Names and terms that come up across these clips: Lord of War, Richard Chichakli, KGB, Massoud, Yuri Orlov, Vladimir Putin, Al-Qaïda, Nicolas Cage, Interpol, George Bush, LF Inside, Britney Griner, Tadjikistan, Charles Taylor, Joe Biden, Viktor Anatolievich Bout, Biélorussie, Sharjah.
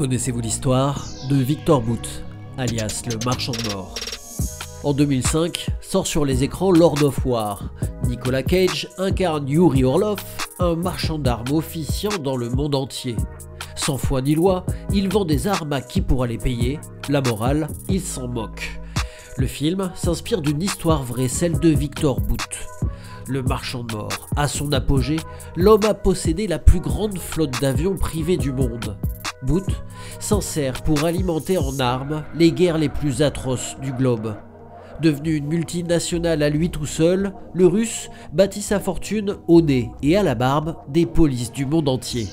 Connaissez-vous l'histoire de Viktor Bout, alias le marchand de mort? En 2005, sort sur les écrans Lord of War. Nicolas Cage incarne Yuri Orlov, un marchand d'armes officiant dans le monde entier. Sans foi ni loi, il vend des armes à qui pourra les payer, la morale, il s'en moque. Le film s'inspire d'une histoire vraie, celle de Viktor Bout. Le marchand de mort, à son apogée, l'homme a possédé la plus grande flotte d'avions privés du monde. Bout s'en sert pour alimenter en armes les guerres les plus atroces du globe. Devenu une multinationale à lui tout seul, le Russe bâtit sa fortune au nez et à la barbe des polices du monde entier.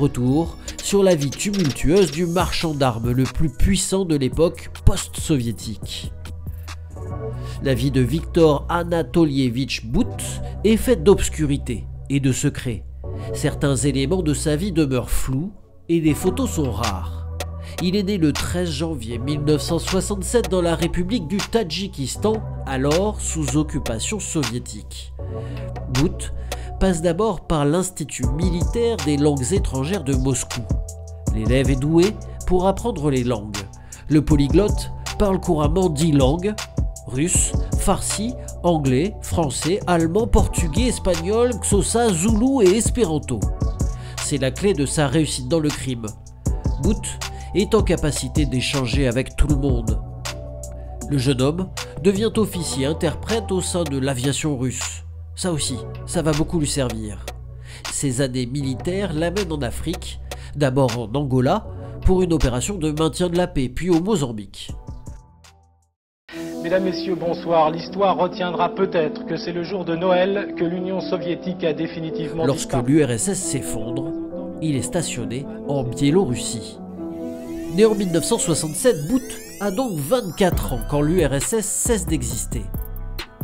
Retour sur la vie tumultueuse du marchand d'armes le plus puissant de l'époque post-soviétique. La vie de Viktor Anatolievich Bout est faite d'obscurité et de secrets. Certains éléments de sa vie demeurent flous et les photos sont rares. Il est né le 13 janvier 1967 dans la République du Tadjikistan, alors sous occupation soviétique. Bout passe d'abord par l'Institut militaire des langues étrangères de Moscou. L'élève est doué pour apprendre les langues. Le polyglotte parle couramment 10 langues, russe, farsi, anglais, français, allemand, portugais, espagnol, xhosa, zoulou et espéranto. C'est la clé de sa réussite dans le crime. Bout est en capacité d'échanger avec tout le monde. Le jeune homme devient officier interprète au sein de l'aviation russe. Ça aussi, ça va beaucoup lui servir. Ses années militaires l'amènent en Afrique, d'abord en Angola, pour une opération de maintien de la paix, puis au Mozambique. Mesdames, Messieurs, bonsoir. L'histoire retiendra peut-être que c'est le jour de Noël que l'Union soviétique a définitivement disparu. Lorsque l'URSS s'effondre, il est stationné en Biélorussie. Né en 1967, Bout a donc 24 ans quand l'URSS cesse d'exister.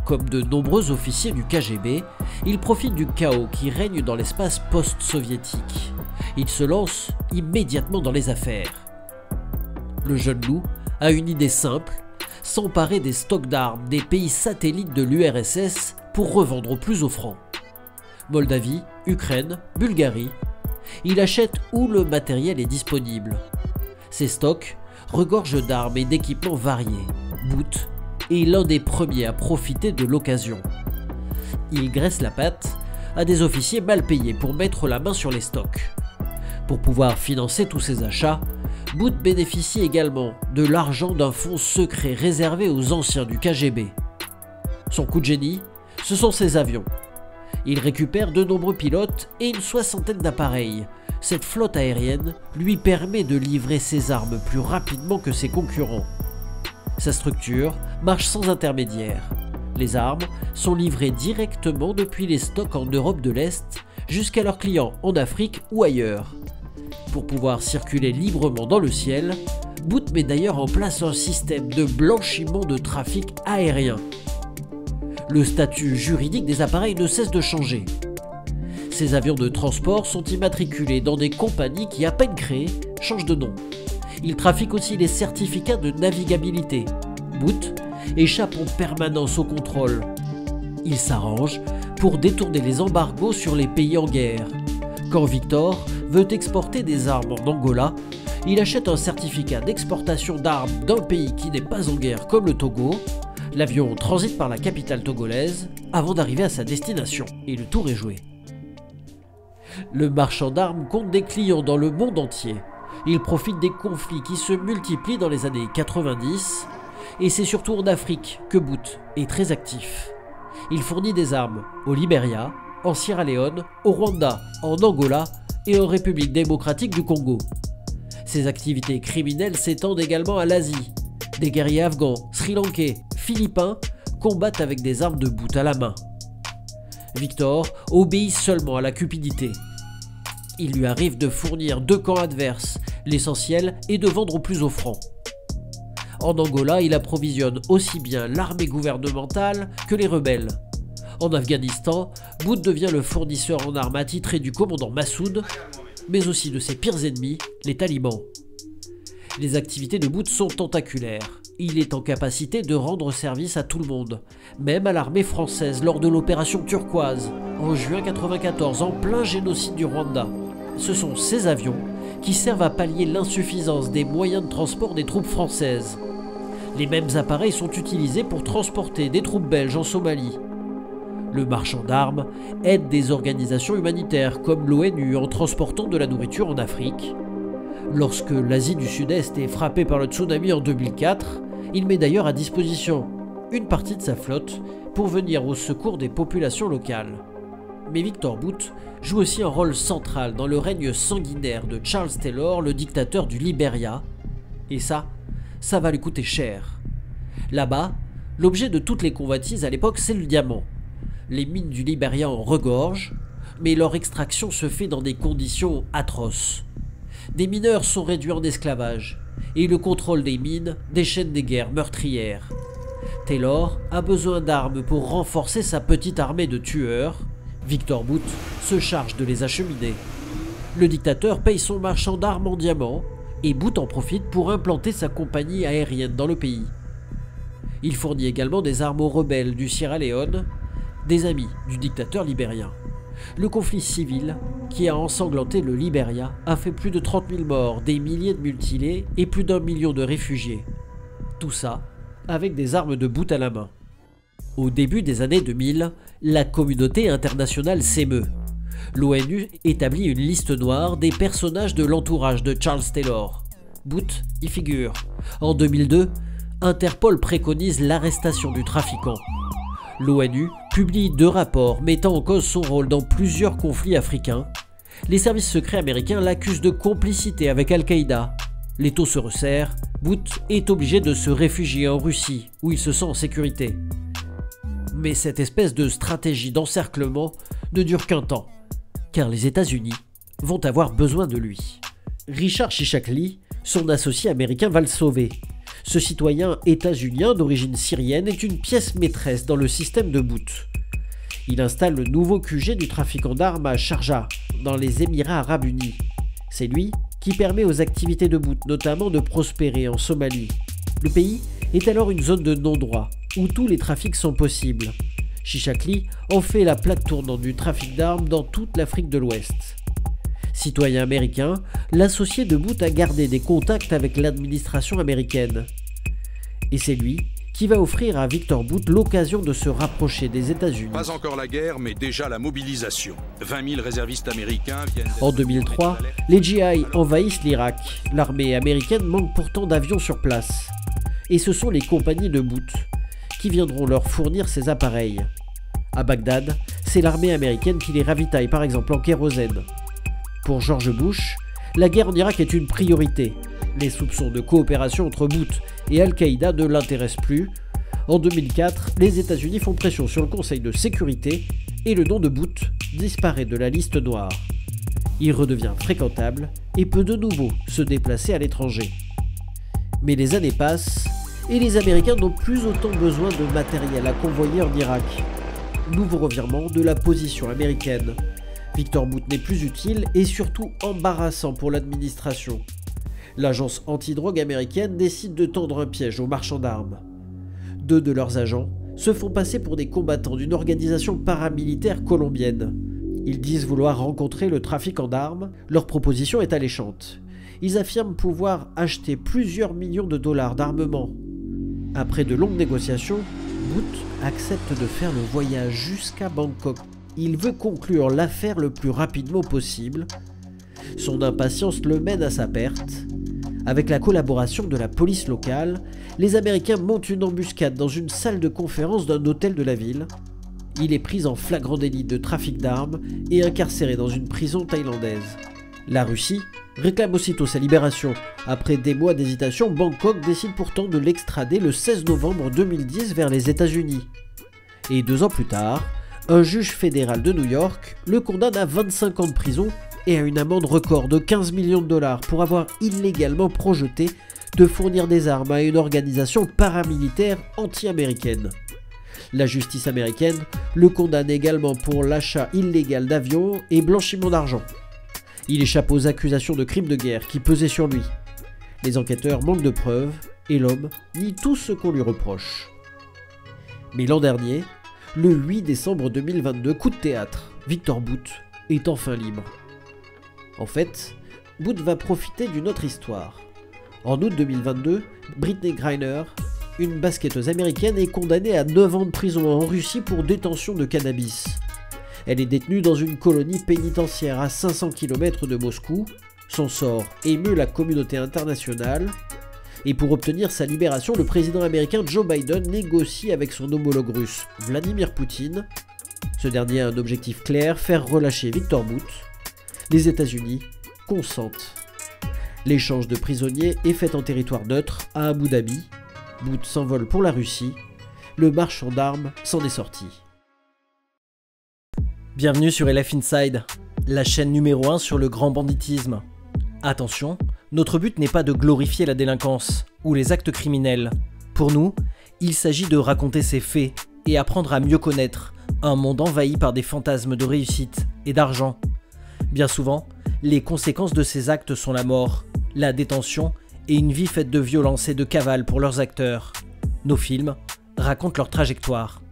Comme de nombreux officiers du KGB, il profite du chaos qui règne dans l'espace post-soviétique. Il se lance immédiatement dans les affaires. Le jeune loup a une idée simple: s'emparer des stocks d'armes des pays satellites de l'URSS pour revendre au plus offrant. Moldavie, Ukraine, Bulgarie, il achète où le matériel est disponible. Ces stocks regorgent d'armes et d'équipements variés. Bout est l'un des premiers à profiter de l'occasion. Il graisse la patte à des officiers mal payés pour mettre la main sur les stocks. Pour pouvoir financer tous ces achats, Bout bénéficie également de l'argent d'un fonds secret réservé aux anciens du KGB. Son coup de génie, ce sont ses avions. Il récupère de nombreux pilotes et une soixantaine d'appareils. Cette flotte aérienne lui permet de livrer ses armes plus rapidement que ses concurrents. Sa structure marche sans intermédiaire. Les armes sont livrées directement depuis les stocks en Europe de l'Est jusqu'à leurs clients en Afrique ou ailleurs. Pour pouvoir circuler librement dans le ciel, Bout met d'ailleurs en place un système de blanchiment de trafic aérien. Le statut juridique des appareils ne cesse de changer. Ces avions de transport sont immatriculés dans des compagnies qui, à peine créées, changent de nom. Ils trafiquent aussi les certificats de navigabilité. Bout échappe en permanence au contrôle. Il s'arrange pour détourner les embargos sur les pays en guerre. Quand Viktor veut exporter des armes en Angola, il achète un certificat d'exportation d'armes d'un pays qui n'est pas en guerre comme le Togo. L'avion transite par la capitale togolaise avant d'arriver à sa destination et le tour est joué. Le marchand d'armes compte des clients dans le monde entier. Il profite des conflits qui se multiplient dans les années 90 et c'est surtout en Afrique que Bout est très actif. Il fournit des armes au Libéria, en Sierra Leone, au Rwanda, en Angola et en République démocratique du Congo. Ses activités criminelles s'étendent également à l'Asie. Des guerriers afghans, sri-lankais, philippins combattent avec des armes de Bout à la main. Viktor obéit seulement à la cupidité. Il lui arrive de fournir deux camps adverses, l'essentiel est de vendre au plus offrant. En Angola, il approvisionne aussi bien l'armée gouvernementale que les rebelles. En Afghanistan, Bout devient le fournisseur en armes attitré du commandant Massoud, mais aussi de ses pires ennemis, les talibans. Les activités de Bout sont tentaculaires. Il est en capacité de rendre service à tout le monde, même à l'armée française lors de l'opération Turquoise, en juin 1994, en plein génocide du Rwanda. Ce sont ces avions qui servent à pallier l'insuffisance des moyens de transport des troupes françaises. Les mêmes appareils sont utilisés pour transporter des troupes belges en Somalie. Le marchand d'armes aide des organisations humanitaires comme l'ONU en transportant de la nourriture en Afrique. Lorsque l'Asie du Sud-Est est frappée par le tsunami en 2004, il met d'ailleurs à disposition une partie de sa flotte pour venir au secours des populations locales. Mais Viktor Bout joue aussi un rôle central dans le règne sanguinaire de Charles Taylor, le dictateur du Libéria. Et ça va lui coûter cher. Là-bas, l'objet de toutes les convoitises à l'époque, c'est le diamant. Les mines du Libéria en regorgent, mais leur extraction se fait dans des conditions atroces. Des mineurs sont réduits en esclavage, et le contrôle des mines déchaîne des guerres meurtrières. Taylor a besoin d'armes pour renforcer sa petite armée de tueurs. Viktor Bout se charge de les acheminer. Le dictateur paye son marchand d'armes en diamants, et Bout en profite pour implanter sa compagnie aérienne dans le pays. Il fournit également des armes aux rebelles du Sierra Leone, des amis du dictateur libérien. Le conflit civil qui a ensanglanté le Libéria a fait plus de 30 000 morts, des milliers de mutilés et plus d'1 million de réfugiés. Tout ça avec des armes de Bout à la main. Au début des années 2000, la communauté internationale s'émeut. L'ONU établit une liste noire des personnages de l'entourage de Charles Taylor. Bout y figure. En 2002, Interpol préconise l'arrestation du trafiquant. L'ONU publie 2 rapports mettant en cause son rôle dans plusieurs conflits africains. Les services secrets américains l'accusent de complicité avec Al-Qaïda. L'étau se resserre, Bout est obligé de se réfugier en Russie, où il se sent en sécurité. Mais cette espèce de stratégie d'encerclement ne dure qu'un temps, car les États-Unis vont avoir besoin de lui. Richard Chichakli, son associé américain, va le sauver. Ce citoyen états-unien d'origine syrienne est une pièce maîtresse dans le système de Bout. Il installe le nouveau QG du trafiquant d'armes à Sharjah, dans les Émirats Arabes Unis. C'est lui qui permet aux activités de Bout, notamment de prospérer en Somalie. Le pays est alors une zone de non-droit, où tous les trafics sont possibles. Chichakli en fait la plaque tournante du trafic d'armes dans toute l'Afrique de l'Ouest. Citoyen américain, l'associé de Bout a gardé des contacts avec l'administration américaine. Et c'est lui qui va offrir à Viktor Bout l'occasion de se rapprocher des États-Unis. Pas encore la guerre, mais déjà la mobilisation. 20 000 réservistes américains viennent... En 2003, les GI envahissent l'Irak. L'armée américaine manque pourtant d'avions sur place. Et ce sont les compagnies de Bout qui viendront leur fournir ces appareils. À Bagdad, c'est l'armée américaine qui les ravitaille, par exemple en kérosène. Pour George Bush, la guerre en Irak est une priorité. Les soupçons de coopération entre Bout et Al-Qaïda ne l'intéressent plus. En 2004, les États-Unis font pression sur le Conseil de sécurité et le nom de Bout disparaît de la liste noire. Il redevient fréquentable et peut de nouveau se déplacer à l'étranger. Mais les années passent et les Américains n'ont plus autant besoin de matériel à convoyer en Irak. Nouveau revirement de la position américaine. Viktor Bout n'est plus utile et surtout embarrassant pour l'administration. L'agence antidrogue américaine décide de tendre un piège aux marchands d'armes. 2 de leurs agents se font passer pour des combattants d'une organisation paramilitaire colombienne. Ils disent vouloir rencontrer le trafiquant d'armes, leur proposition est alléchante. Ils affirment pouvoir acheter plusieurs millions de dollars d'armement. Après de longues négociations, Bout accepte de faire le voyage jusqu'à Bangkok. Il veut conclure l'affaire le plus rapidement possible. Son impatience le mène à sa perte. Avec la collaboration de la police locale, les Américains montent une embuscade dans une salle de conférence d'un hôtel de la ville. Il est pris en flagrant délit de trafic d'armes et incarcéré dans une prison thaïlandaise. La Russie réclame aussitôt sa libération. Après des mois d'hésitation, Bangkok décide pourtant de l'extrader le 16 novembre 2010 vers les États-Unis. Et 2 ans plus tard, un juge fédéral de New York le condamne à 25 ans de prison et à une amende record de 15 millions de dollars pour avoir illégalement projeté de fournir des armes à une organisation paramilitaire anti-américaine. La justice américaine le condamne également pour l'achat illégal d'avions et blanchiment d'argent. Il échappe aux accusations de crimes de guerre qui pesaient sur lui. Les enquêteurs manquent de preuves et l'homme nie tout ce qu'on lui reproche. Mais l'an dernier, le 8 décembre 2022, coup de théâtre, Viktor Bout est enfin libre. En fait, Bout va profiter d'une autre histoire. En août 2022, Britney Griner, une basketteuse américaine, est condamnée à 9 ans de prison en Russie pour détention de cannabis. Elle est détenue dans une colonie pénitentiaire à 500 km de Moscou. Son sort émeut la communauté internationale. Et pour obtenir sa libération, le président américain Joe Biden négocie avec son homologue russe Vladimir Poutine. Ce dernier a un objectif clair, faire relâcher Viktor Bout. Les États-Unis consentent. L'échange de prisonniers est fait en territoire neutre, à Abu Dhabi. Bout s'envole pour la Russie. Le marchand d'armes s'en est sorti. Bienvenue sur LF Inside, la chaîne numéro 1 sur le grand banditisme. Attention, notre but n'est pas de glorifier la délinquance ou les actes criminels. Pour nous, il s'agit de raconter ces faits et apprendre à mieux connaître un monde envahi par des fantasmes de réussite et d'argent. Bien souvent, les conséquences de ces actes sont la mort, la détention et une vie faite de violence et de cavale pour leurs acteurs. Nos films racontent leur trajectoire.